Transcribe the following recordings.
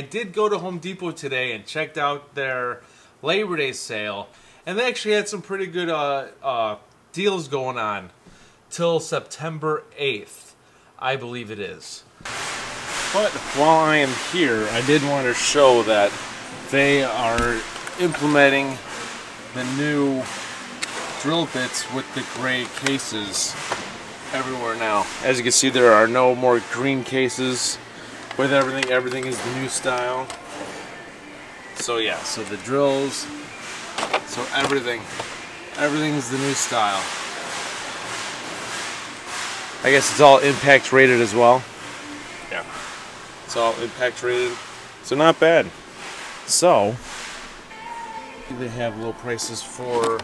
I did go to Home Depot today and checked out their Labor Day sale, and they actually had some pretty good deals going on till September 8th, I believe it is. But while I am here, I did want to show that they are implementing the new drill bits with the gray cases everywhere now. As you can see, there are no more green cases with everything. Everything is the new style. So yeah, so the drills, so everything is the new style. I guess it's all impact rated as well. Yeah, it's all impact rated, so not bad. So they have low prices for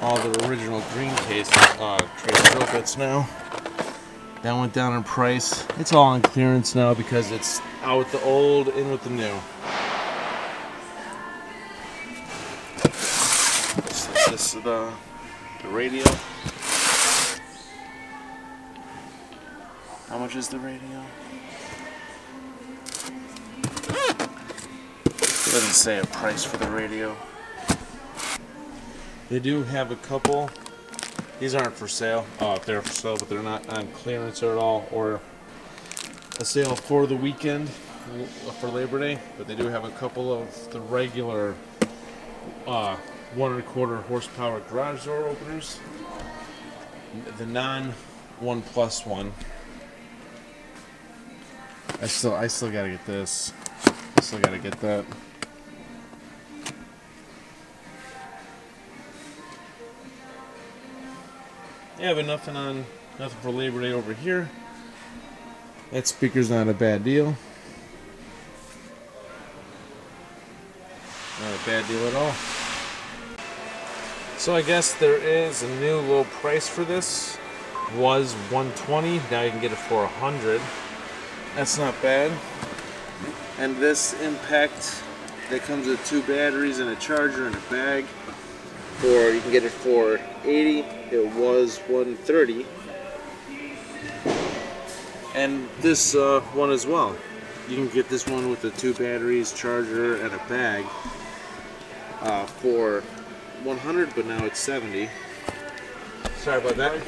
all the original green case drill bits now. That went down in price. It's all on clearance now because it's out with the old, in with the new. This is the radio. How much is the radio? It doesn't say a price for the radio. They do have a couple. These aren't for sale. They're for sale, but they're not on clearance at all, or a sale for the weekend, for Labor Day. But they do have a couple of the regular 1.25 horsepower garage door openers. The non-ONE+ one. I still gotta get this. I still gotta get that. Yeah, but nothing for Labor Day over here. That speaker's not a bad deal. Not a bad deal at all. So I guess there is a new low price for this. Was $120. Now you can get it for $100. That's not bad. And this impact that comes with 2 batteries and a charger and a bag, for you can get it for $80. It was $130. And this one as well. You can get this one with the 2 batteries, charger, and a bag for $100, but now it's $70. Sorry about that.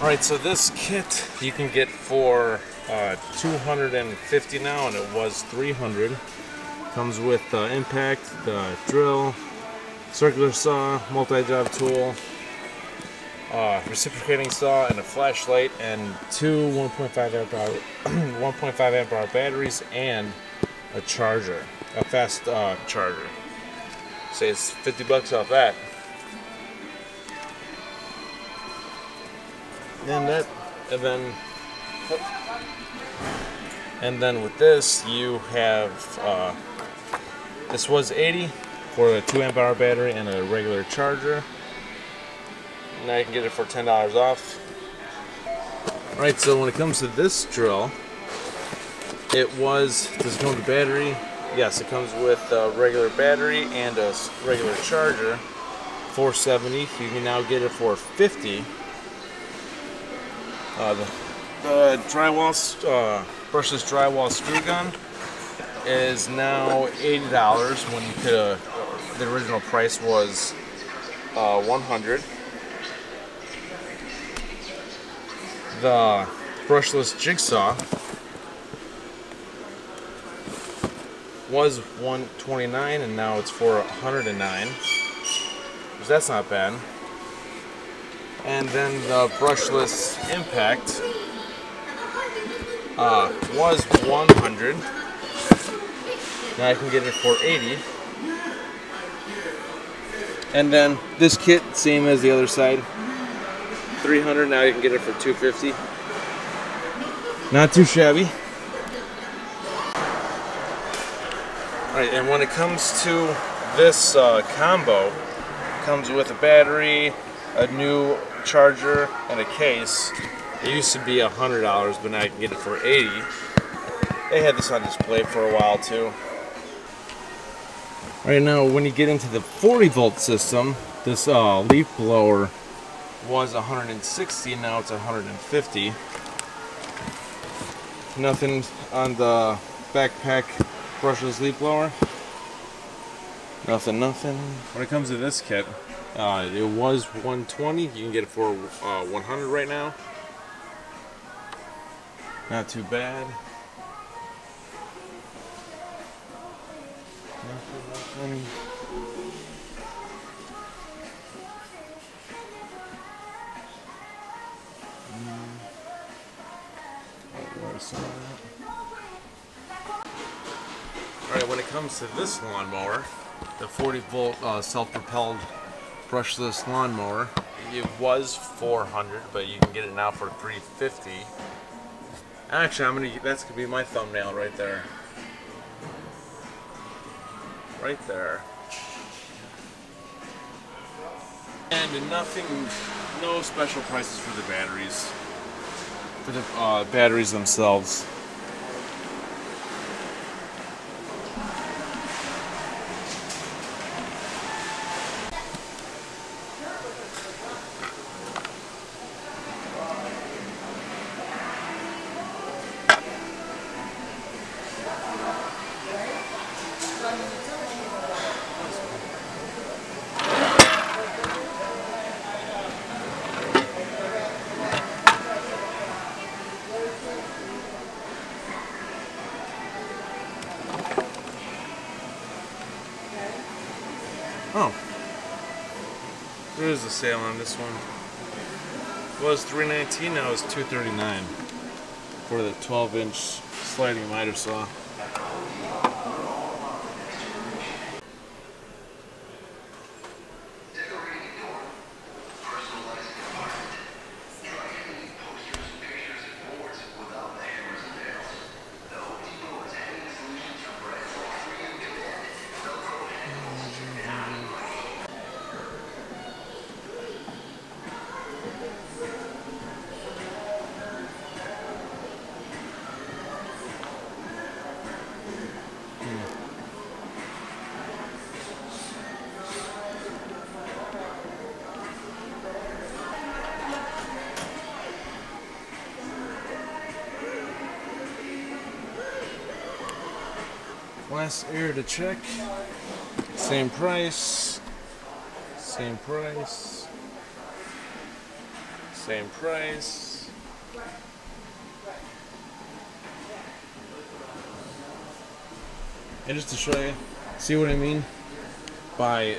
All right, so this kit you can get for $250 now, and it was $300. Comes with the impact, the drill, circular saw, multi-job tool, reciprocating saw, and a flashlight, and 2 1.5 amp hour batteries and a charger, a fast charger. Say it's $50 off that. And that, and then with this you have this was $80 for a 2 amp hour battery and a regular charger. Now you can get it for $10 off. All right, so when it comes to this drill, it was, does it come with a battery? Yes, it comes with a regular battery and a regular charger for $70. You can now get it for $50. The drywall, brushless drywall screw gun is now $80 when you could, the original price was $100. The brushless jigsaw was $129 and now it's for $109. So that's not bad. And then the brushless impact was $100. Now I can get it for $80. And then this kit, same as the other side, $300. Now you can get it for $250. Not too shabby. All right, and when it comes to this combo, it comes with a battery, a new charger, and a case. It used to be $100, but now you can get it for $80. They had this on display for a while too. Right now, when you get into the 40-volt system, this leaf blower was $160. Now it's $150. Nothing on the backpack brushless leaf blower. Nothing. When it comes to this kit, it was $120. You can get it for $100 right now. Not too bad. Nothing. Alright, when it comes to this lawnmower, the 40-volt self-propelled brushless lawnmower, it was $400, but you can get it now for $350. Actually, that's gonna be my thumbnail right there. And no special prices for the batteries. For the batteries themselves. Oh, there is a sale on this one. It was $319, now it's $239 for the 12-inch sliding miter saw. Last air to check. Same price. Same price. Same price. And just to show you, see what I mean?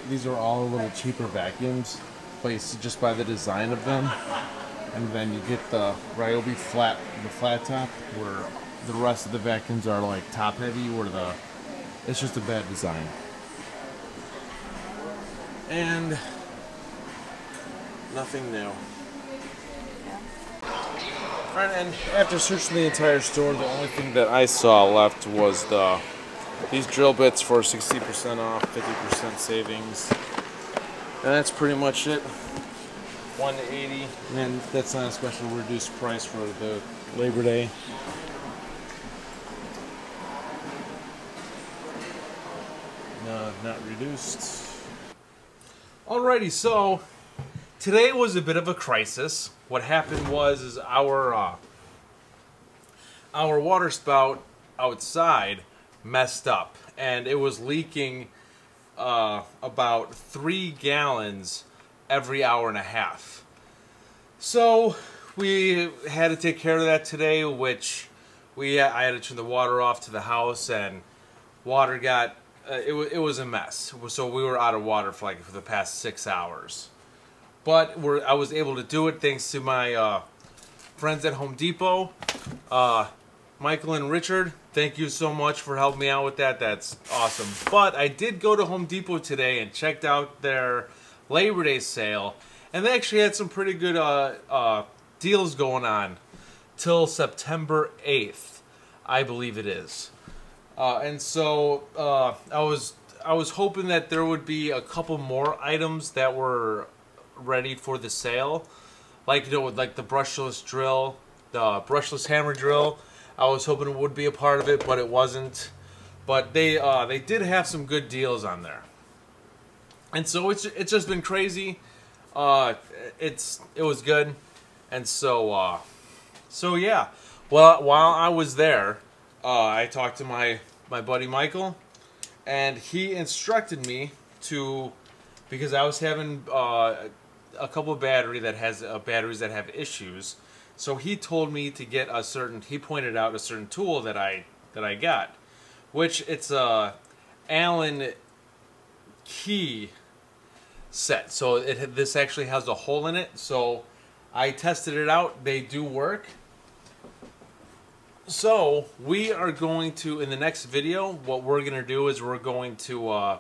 These are all a little cheaper vacuums, placed just by the design of them. And then you get the Ryobi flat top, where the rest of the vacuums are like top heavy, where it's just a bad design. And nothing new. Alright, and after searching the entire store, the only thing that I saw left was these drill bits for 60% off, 50% savings. And that's pretty much it. $180, and that's not a special reduced price for the Labor Day. Not reduced. Alrighty, so today was a bit of a crisis. What happened was our water spout outside messed up, and it was leaking about 3 gallons every hour and a half. So we had to take care of that today, which I had to turn the water off to the house, and water got it was a mess, so we were out of water for the past 6 hours. But I was able to do it thanks to my friends at Home Depot. Michael and Richard, thank you so much for helping me out with that. That's awesome. But I did go to Home Depot today and checked out their Labor Day sale, and they actually had some pretty good deals going on till September 8th, I believe it is. And so I was hoping that there would be a couple more items that were ready for the sale, like the brushless drill, the brushless hammer drill. I was hoping it would be a part of it, but it wasn't. But they did have some good deals on there, and so it's just been crazy. It was good, and so yeah. Well, while I was there, I talked to my buddy Michael, and he instructed me to, because I was having a couple of batteries that have issues. So he told me to get a certain, he pointed out a certain tool that I got, which it's a Allen key set. So this actually has a hole in it. So I tested it out. They do work. So we are going to, in the next video, what we're going to do is we're going to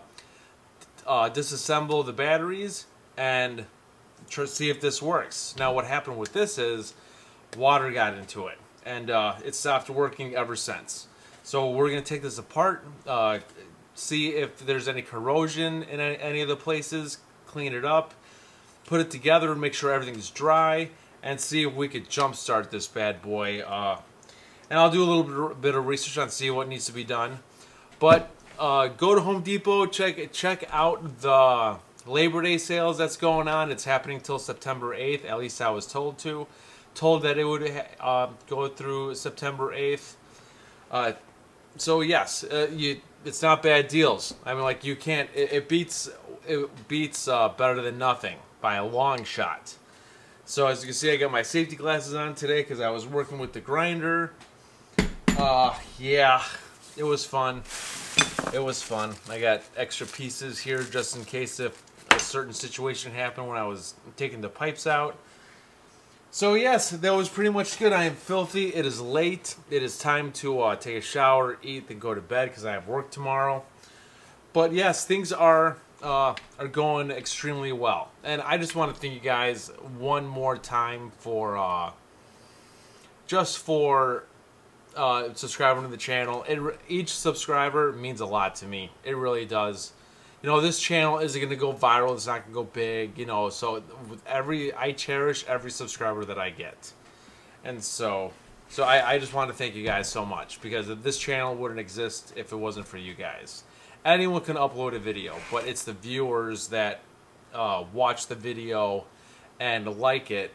disassemble the batteries and try to see if this works. Now what happened with this is water got into it, and it stopped working ever since. So we're going to take this apart, see if there's any corrosion in any of the places, clean it up, put it together, make sure everything's dry, and see if we could jump start this bad boy. And I'll do a little bit of research on see what needs to be done. But go to Home Depot, check out the Labor Day sales that's going on. It's happening till September 8th. At least I was told that it would go through September 8th. So yes, it's not bad deals. I mean, like, you can't. It beats better than nothing by a long shot. So as you can see, I got my safety glasses on today because I was working with the grinder. Yeah, it was fun. It was fun. I got extra pieces here just in case if a certain situation happened when I was taking the pipes out. So yes, that was pretty much good. I am filthy. It is late. It is time to take a shower, eat, then go to bed because I have work tomorrow. But yes, things are going extremely well. And I just want to thank you guys one more time for just for subscribing to the channel. Each subscriber means a lot to me. It really does. You know, this channel isn't going to go viral. It's not going to go big. You know, so with I cherish every subscriber that I get. And so I just want to thank you guys so much, because this channel wouldn't exist if it wasn't for you guys. Anyone can upload a video, but it's the viewers that watch the video and like it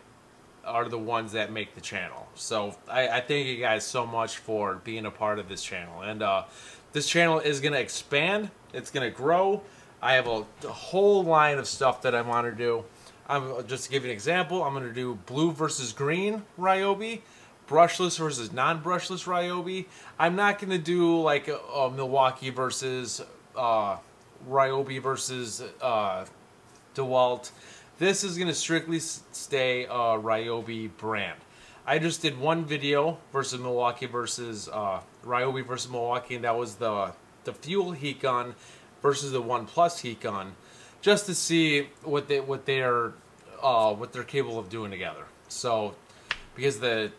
are the ones that make the channel. So I thank you guys so much for being a part of this channel, and this channel is going to expand. It's going to grow. I have a whole line of stuff that I want to do. Just to give you an example, I'm going to do blue versus green Ryobi, brushless versus non-brushless Ryobi. I'm not going to do like a Milwaukee versus Ryobi versus DeWalt. This is going to strictly stay Ryobi brand. I just did one video versus Milwaukee versus Ryobi versus Milwaukee, and that was the fuel heat gun versus the ONE+ heat gun, just to see what they're capable of doing together. So because the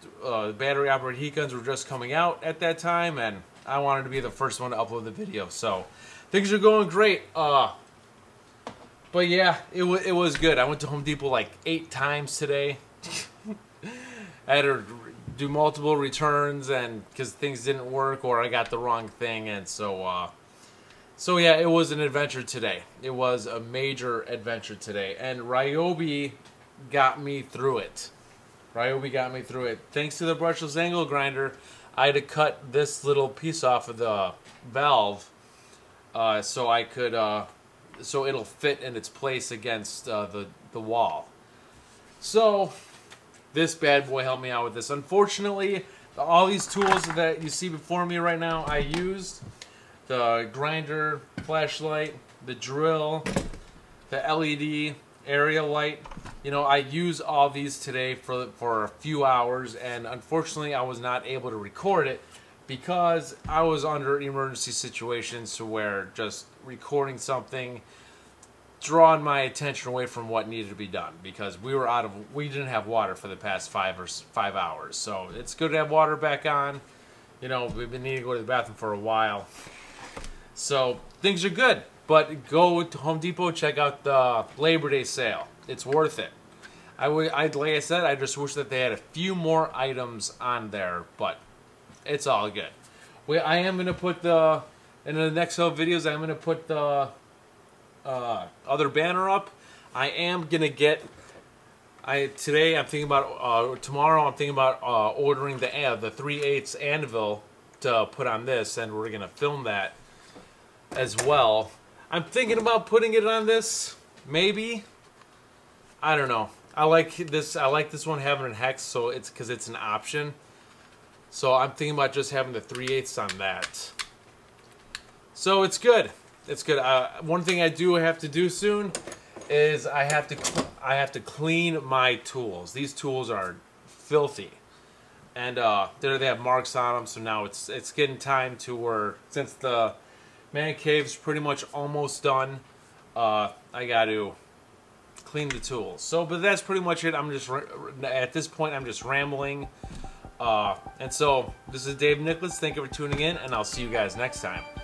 battery operated heat guns were just coming out at that time, and I wanted to be the first one to upload the video. So things are going great. But yeah, it was good. I went to Home Depot like 8 times today. I had to do multiple returns, and because things didn't work or I got the wrong thing, and so yeah, it was an adventure today. It was a major adventure today, and Ryobi got me through it. Ryobi got me through it. Thanks to the brushless angle grinder, I had to cut this little piece off of the valve so I could. So it'll fit in its place against the wall. So this bad boy helped me out with this. Unfortunately, all these tools that you see before me right now, I used the grinder, flashlight, the drill, the LED area light. You know, I used all these today for a few hours, and unfortunately I was not able to record it because I was under emergency situations to where just recording something drawing my attention away from what needed to be done, because we didn't have water for the past 5 hours. So it's good to have water back on. You know, we've been needing to go to the bathroom for a while. So things are good, but go to Home Depot, check out the Labor Day sale. It's worth it. Like I said, I just wish that they had a few more items on there, but it's all good. I am going to put in the next videos, I'm going to put the other banner up. I am going to get Today I'm thinking about, tomorrow I'm thinking about ordering the 3/8 anvil to put on this, and we're going to film that as well. I'm thinking about putting it on this, maybe. I don't know. I like this one having a hex, so it's because it's an option. So I'm thinking about just having the 3/8 on that. So it's good. It's good. One thing I do have to do soon is I have to clean my tools. These tools are filthy, and they have marks on them. So now it's getting time to where, since the man cave's pretty much almost done, I got to clean the tools. So, but that's pretty much it. I'm just, at this point, I'm just rambling. And so, this is Dave Nicholas. Thank you for tuning in, and I'll see you guys next time.